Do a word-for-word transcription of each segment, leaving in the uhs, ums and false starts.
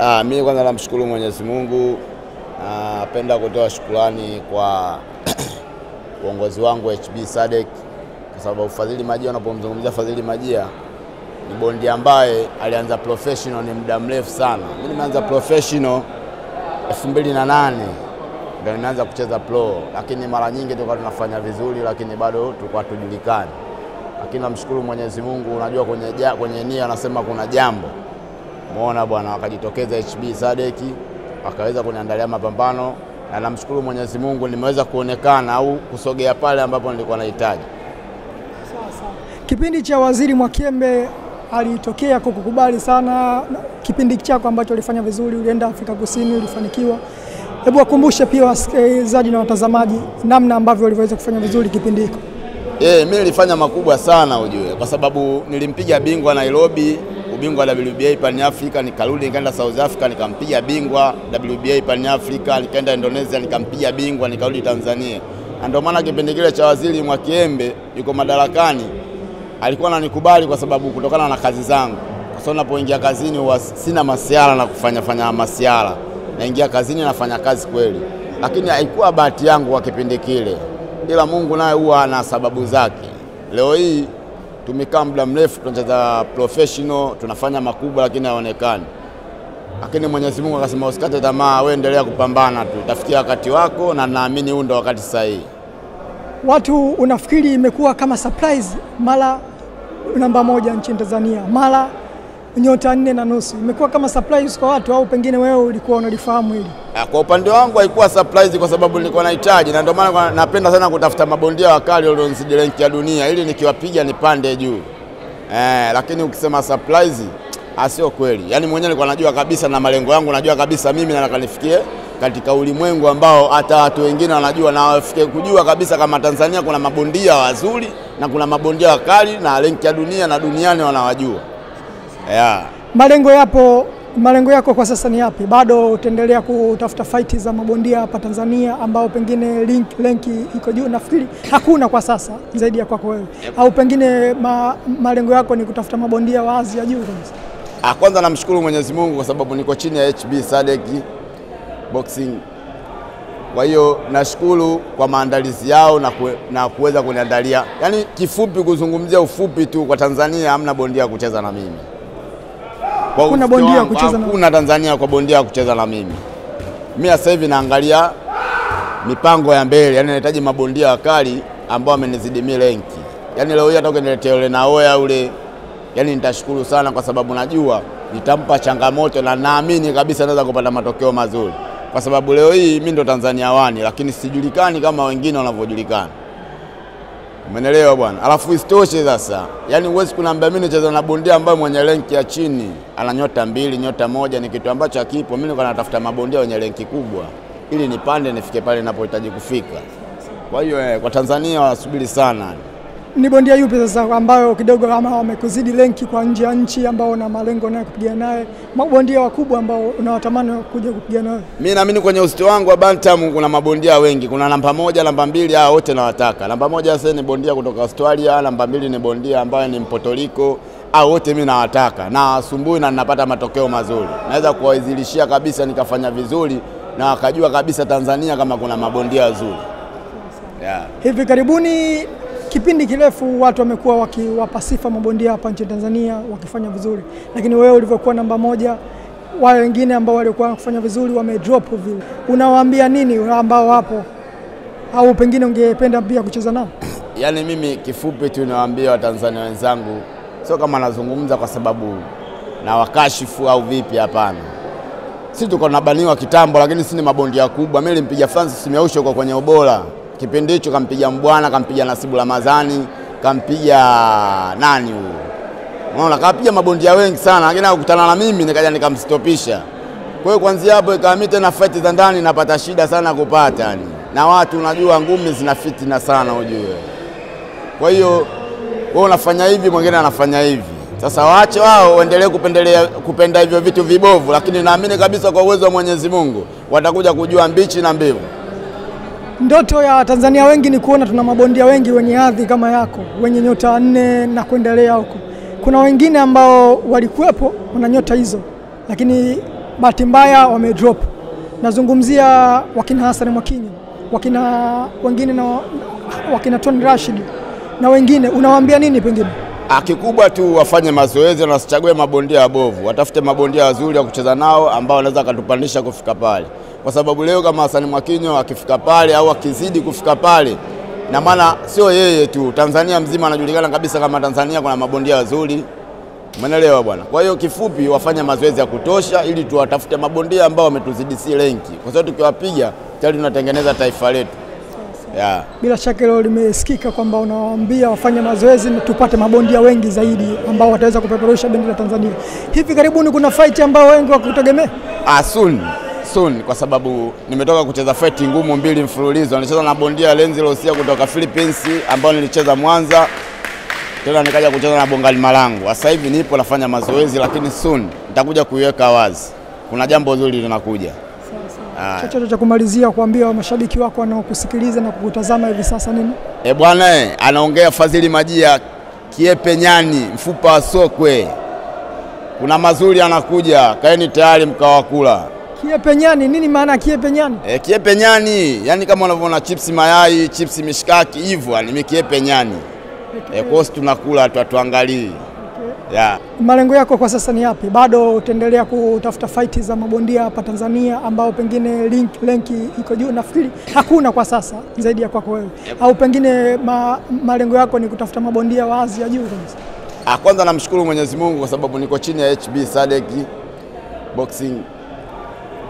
Ah, mimi kwanza namshukuru Mwenyezi Mungu. Napenda ah, kutoa shukrani kwa uongozi wangu H B Sadek, kwa sababu Fadhili Majia, unapomzungumzia Fadhili Majia ni bondi ambaye alianza professional ni muda mrefu sana. Mimi nimeanza professional elfu mbili na nane ndio nimeanza kucheza pro, lakini mara nyingi tulikuwa tunafanya vizuri, lakini bado tulikuwa tujulikani. Lakini namshukuru Mwenyezi Mungu, unajua kwenye ja, kwenye nia anasema kuna jambo. Muona bwana, akajitokeza H B Sadeki akaweza kuniandalia mapambano, na namshukuru Mwenyezi Mungu nimeweza kuonekana au kusogea pale ambapo nilikuwa nahitaji. Kipindi cha Waziri Mwakyembe alitokea kukukubali sana, kipindi chako ambacho ulifanya vizuri, ulienda Afrika Kusini, ulifanikiwa. Hebu wakumbushe pia wasikilizaji na watazamaji namna ambavyo ulivyoweza kufanya vizuri kipindi hiko. Eh, mimi nilifanya makubwa sana ujue, kwa sababu nilimpiga bingwa Nairobi, ubingwa W B I Pan Africa, nikarudi nikaenda South Africa nikampiga bingwa W B I Pan Africa, nikaenda Indonesia nikampiga bingwa, nikarudi Tanzania. Ndio maana kipindi kile cha Waziri Mwakyembe yuko madarakani alikuwa ananikubali kwa sababu kutokana na kazi zangu. Kwa sababu napoingia kazini huwa sina masiara na kufanya fanya masiara. Naingia kazini nafanya kazi kweli. Lakini haikuwa bahati yangu kwa kipindi kile. Ila Mungu naye huwa ana sababu zake. Leo hii tumekaa muda mrefu tunacheza professional, tunafanya makubwa lakini haonekani. Lakini Mwenyezi Mungu akasema usikate tamaa, wewe endelea kupambana tu. Itafikia wakati wako, na naamini huu ndio wakati sahihi. Watu unafikiri imekuwa kama surprise, mara namba moja nchini Tanzania, mara nyota nne na nusu. Imekuwa kama surprise kwa watu au pengine wewe ulikuwa unalifahamu hili? Kwa upande wangu haikuwa surprise kwa sababu nilikuwa nahitaji, na ndio maana napenda sana kutafuta mabondia wakali waliozidi rank ya dunia ili nikiwapiga nipande juu. Eh, lakini ukisema surprise asio kweli. Yaani mwenyewe nilikuwa najua kabisa na malengo yangu, najua kabisa mimi na nakanifikie katika ulimwengu ambao hata watu wengine wanajua, na wafike kujua kabisa kama Tanzania kuna mabondia wazuri na kuna mabondia wakali na rank ya dunia na duniani wanawajua. Yeah. Malengo yapo, malengo yako kwa sasa ni yapi? Bado utaendelea kutafuta fight za mabondia hapa Tanzania ambao pengine link lenki iko juu? Nafikiri hakuna kwa sasa zaidi ya kwako wewe. Yep. Au pengine ma, malengo yako ni kutafuta mabondia wa Asia juu kabisa? Ah, kwanza namshukuru Mwenyezi Mungu kwa sababu niko chini ya H B Sadek Boxing. Kwa hiyo nashukuru kwa maandalizi yao na kue, na kuweza kuniandalia. Yaani kifupi kuzungumzia ufupi tu, kwa Tanzania hamna bondia kucheza na mimi. Kwa kuna bondia kucheza na kuna Tanzania kwa bondia kucheza na mimi. Mimi sasa hivi naangalia mipango ya mbele, yani nahitaji mabondia wakali ambao amenizidi mimi renki. Yani leo hii atakaye niletea yule naoya ule, yani nitashukuru sana kwa sababu najua nitampa changamoto, na naamini kabisa naweza kupata matokeo mazuri. Kwa sababu leo hii mimi ndo Tanzania wani, lakini sijulikani kama wengine wanavyojulikana. Umeelewa bwana? Alafu isitoshe sasa, yani uwezi kuniambia mimi nicheza na bondia ambaye mwenye rank ya chini, ana nyota mbili, nyota moja, ni kitu ambacho hakipo. Mimi niko natafuta mabondia wenye rank kubwa ili nipande nifike pale ninapohitaji kufika. Kwa hiyo eh, kwa Tanzania wasubiri sana. Ni bondia yupi sasa ambayo kidogo kama wamekuzidi rank kwa nje ya nchi, ambao na malengo nayo kupiga naye, mabondia wakubwa ambao unawatamani kuja kupiga naye? Mimi naamini kwenye usiti wangu wa bantam kuna mabondia wengi. Kuna namba moja, namba mbili, hao wote nawataka. Namba moja sasa ni bondia kutoka Australia, namba mbili ni bondia ambaye ni Puerto Rico, hao wote mimi nawataka. Na asumbui na ninapata matokeo mazuri. Naweza kuwaizilishia kabisa nikafanya vizuri na wakajua kabisa Tanzania kama kuna mabondia wazuri. Yeah. Hivi karibuni kipindi kirefu watu wamekuwa wakiwapa sifa mabondia hapa nchini Tanzania wakifanya vizuri, lakini wewe ulivyokuwa namba moja, wale wengine ambao walikuwa kufanya vizuri wame drop vile. Unawaambia nini ambao wapo au pengine ungependa pia kucheza nao? Yaani mimi kifupi tu nawaambia Watanzania wenzangu, sio kama nazungumza kwa sababu na wakashifu au vipi, hapana. Sisi tuko nabaniwa kitambo, lakini sisi ni mabondia kubwa. Mimi nilimpiga Francis Meusho kwa kwenye ubora. Kipindi hicho kampiga Mbwana, kampiga Nasibu Ramadhani, kampiga nani huyo? Unaona kapiga mabondia wengi sana, lakini akakutana na mimi nikaja nikamstopisha. Kwa hiyo kuanzia hapo ikaamita tena fight za ndani napata shida sana kupata yani. Na watu unajua ngumi zina fitina sana ujue. Kwa hiyo wewe unafanya hivi, mwingine anafanya hivi. Sasa waache wao waendelee kupendelea kupenda hivyo vitu vibovu, lakini naamini kabisa kwa uwezo wa Mwenyezi Mungu watakuja kujua mbichi na mbivu. Ndoto ya Tanzania wengi ni kuona tuna mabondia wengi wenye adhi kama yako, wenye nyota nne na kuendelea huko. Kuna wengine ambao walikuwepo wana nyota hizo, lakini bahati mbaya wamedrop. Nazungumzia wakina Hassan Mwakinyo, wakina wengine na wakina Tony Rashid na wengine, unawaambia nini pengine? Akikubwa tu wafanye mazoezi na wasichague mabondia wabovu, watafute mabondia wazuri wa kucheza nao ambao wanaweza katupandisha kufika pale. Kwa sababu leo kama Hassan Mwakinyo akifika pale au akizidi kufika pale, na maana sio yeye tu, Tanzania mzima anajulikana kabisa kama Tanzania kuna mabondia wazuri. Umeelewa bwana? Kwa hiyo kifupi wafanye mazoezi ya kutosha ili tuwatafute mabondia ambao wametuzidisi renki. Kwa sababu tukiwapiga tayari tunatengeneza taifa letu. Yeah. Bila shaka leo limesikika kwamba unawaambia wafanye mazoezi na tupate mabondia wengi zaidi ambao wataweza kupeperusha bendera ya Tanzania. Hivi karibuni kuna fight ambao wengi wakutegemea? Ah, soon. Soon, kwa sababu nimetoka kucheza fight ngumu mbili mfululizo. Nilicheza na bondia Lenzi Lausia kutoka Philippines ambao nilicheza Mwanza. Tena nikaja kucheza na Bongani Marangu. Sasa hivi nipo nafanya mazoezi, lakini soon nitakuja kuiweka wazi. Kuna jambo zuri linakuja. Chochote cha kumalizia kuambia mashabiki wako wanaokusikiliza na kukutazama hivi sasa nini? Eh bwana, anaongea Fadhili Majia Kiepe Nyani mfupa wa sokwe. Kuna mazuri anakuja, kaeni tayari mkawakula. Kiepe Nyani, nini maana Kiepe Nyani? Eh Kiepe Nyani, yani kama unavyoona chipsi mayai, chipsi mishkaki hivyo ni Kiepe Nyani. E, kosi tunakula tu tuangalie. Okay. Yeah. Malengo yako kwa sasa ni yapi? Bado utaendelea kutafuta fight za mabondia hapa Tanzania ambao pengine link lenki iko juu? Nafikiri hakuna kwa sasa zaidi ya kwako wewe. Yep. Au pengine ma, malengo yako ni kutafuta mabondia wazi ya juu kabisa? Ah, kwanza namshukuru Mwenyezi Mungu kwa sababu niko chini ya H B Sadek Boxing.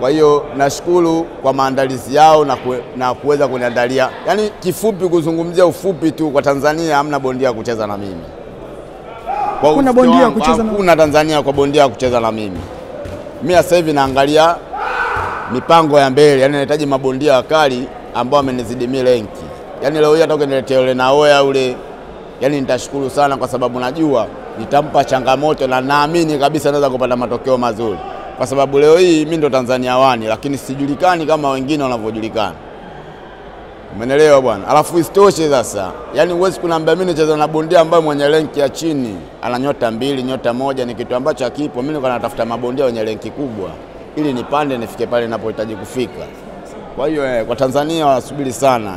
Kwa hiyo nashukuru kwa maandalizi yao na kue, na kuweza kuniandalia. Yaani kifupi kuzungumzia ufupi tu kwa Tanzania hamna bondia kucheza na mimi. Kwa kuna bondia wangu, kucheza na kuna Tanzania kwa bondia kucheza na mimi. Mimi sasa hivi naangalia mipango ya mbele. Yaani nahitaji mabondia wakali ambao wamenizidi mimi renki. Yaani leo hii atakoneletea yule na oya ule. Yaani nitashukuru sana kwa sababu najua nitampa changamoto na naamini kabisa anaweza kupata matokeo mazuri. Kwa sababu leo hii mimi ndo Tanzania wani, lakini sijulikani kama wengine wanavyojulikana. Umeelewa bwana? Alafu isitoshe sasa, yani uwezi kuniambia mimi nacheza na bondia ambaye mwenye renki ya chini ana nyota mbili, nyota moja, ni kitu ambacho hakipo. Mimi nilikuwa natafuta mabondia wenye renki kubwa ili nipande nifike pale ninapohitaji kufika. Kwa hiyo kwa Tanzania wasubiri sana.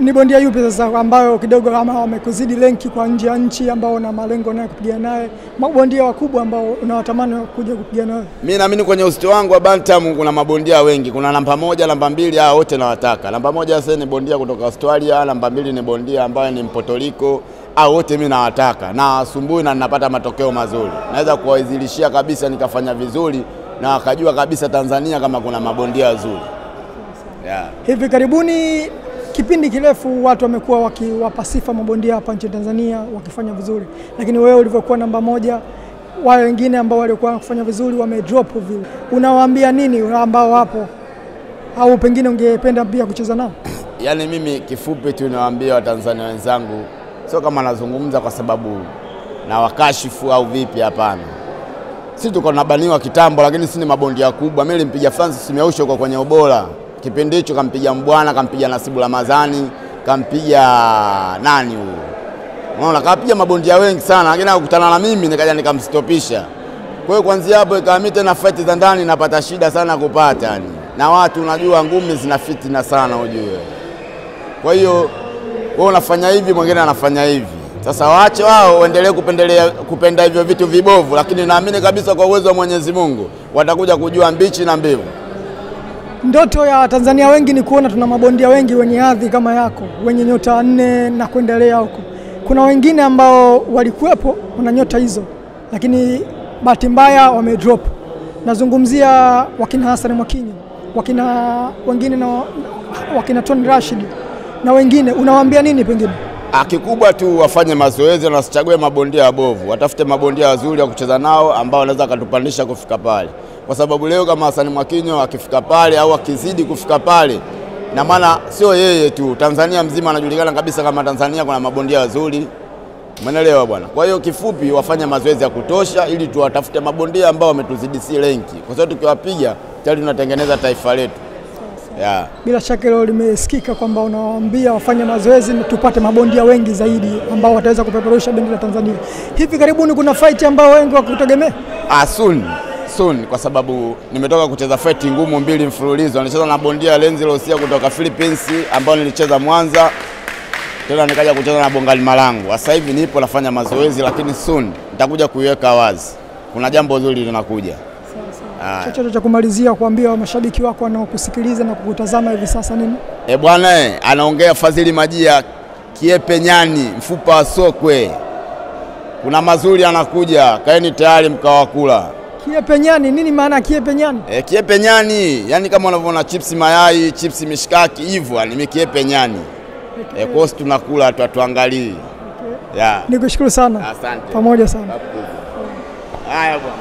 Ni bondia yupi sasa ambayo kidogo kama wamekuzidi lenki kwa nje ya nchi ambao una malengo naye kupiga naye, mabondia wakubwa ambao unawatamani kuja kupiga naye? Mimi naamini kwenye usito wangu wa bantam kuna mabondia wengi. Kuna namba moja, namba mbili, hao wote nawataka. Namba moja sasa ni bondia kutoka Australia, namba mbili ni bondia ambaye ni Mpotoliko, hao wote mimi nawataka. Na asumbui na ninapata matokeo mazuri. Naweza kuwaizilishia kabisa nikafanya vizuri na wakajua kabisa Tanzania kama kuna mabondia wazuri. Yeah. Hivi karibuni kipindi kirefu watu wamekuwa wakiwapa sifa mabondia hapa nchini Tanzania wakifanya vizuri, lakini wewe ulivyokuwa namba moja, wale wengine ambao walikuwa wakifanya vizuri wamedrop vile. Unawaambia nini ambao wapo au pengine ungependa pia kucheza nao? Yaani mimi kifupi tu nawaambia Watanzania wenzangu, sio kama nazungumza kwa sababu na wakashifu au vipi, hapana. Sisi tuko nabaniwa kitambo, lakini sisi ni mabondia kubwa. Mimi nilimpiga Francis Meusho kwa kwenye ubora. Kipindi hicho kampiga Mbwana, kampiga Nasibu Ramadhani, kampiga nani huyo? Unaona kapiga mabondia wengi sana, lakini akakutana na mimi nikaja nikamstopisha. Kwa hiyo kuanzia hapo ikaamita tena fight za ndani napata shida sana kupata yani. Na watu unajua ngumi zina fitina sana ujue. Kwa hiyo wewe unafanya hivi mwingine anafanya hivi. Sasa waache wao waendelee kupendelea kupenda hivyo vitu vibovu, lakini naamini kabisa kwa uwezo wa Mwenyezi Mungu watakuja kujua mbichi na mbivu. Ndoto ya Tanzania wengi ni kuona tuna mabondia wengi wenye hadhi kama yako, wenye nyota nne na kuendelea huko. Kuna wengine ambao walikuwepo wana nyota hizo, lakini bahati mbaya wamedrop. Nazungumzia wakina Hassan Mwakinyo, wakina wengine na wakina Tony Rashid na wengine, unawaambia nini pengine? Akikubwa tu wafanye mazoezi na wasichague mabondia wabovu, watafute mabondia wazuri wa kucheza nao ambao wanaweza katupandisha kufika pale. Kwa sababu leo kama Hassan Mwakinyo akifika pale au akizidi kufika pale, na maana sio yeye tu, Tanzania mzima anajulikana kabisa kama Tanzania kuna mabondia wazuri. Umeelewa bwana? Kwa hiyo kifupi wafanye mazoezi ya kutosha ili tuwatafute mabondia ambao wametuzidisi renki. Kwa sababu tukiwapiga tayari tunatengeneza taifa letu. Yeah. Bila shaka leo limesikika kwamba unawaambia wafanye mazoezi na tupate mabondia wengi zaidi ambao wataweza kupeperusha bendera ya Tanzania. Hivi karibuni kuna fight ambao wengi wakutegemea? Ah soon. soon kwa sababu nimetoka kucheza fight ngumu mbili mfululizo. Nilicheza na bondia Lenzi Lausia kutoka Philippines ambao nilicheza Mwanza. Tena nikaja kucheza na Bongani Marangu. Sasa hivi nipo nafanya mazoezi, lakini soon nitakuja kuiweka wazi. Kuna jambo zuri linakuja. Chochote cha kumalizia kuambia mashabiki wako wanaokusikiliza na kukutazama hivi sasa nini? E bwana, anaongea Fadhili Majia Kiepe Nyani, mfupa wa sokwe. Kuna mazuri anakuja, kaeni tayari mkawakula. Kiepe Nyani, nini maana Kiepe Nyani? E, Kiepe Nyani, yani kama unavyoona chipsi mayai, chipsi mishkaki, hivyo ni Kiepe Nyani. Okay. E, kosi tunakula, tuatuangalie. Okay. Yeah. Nikushukuru sana. Asante. Pamoja sana. Haya bwana.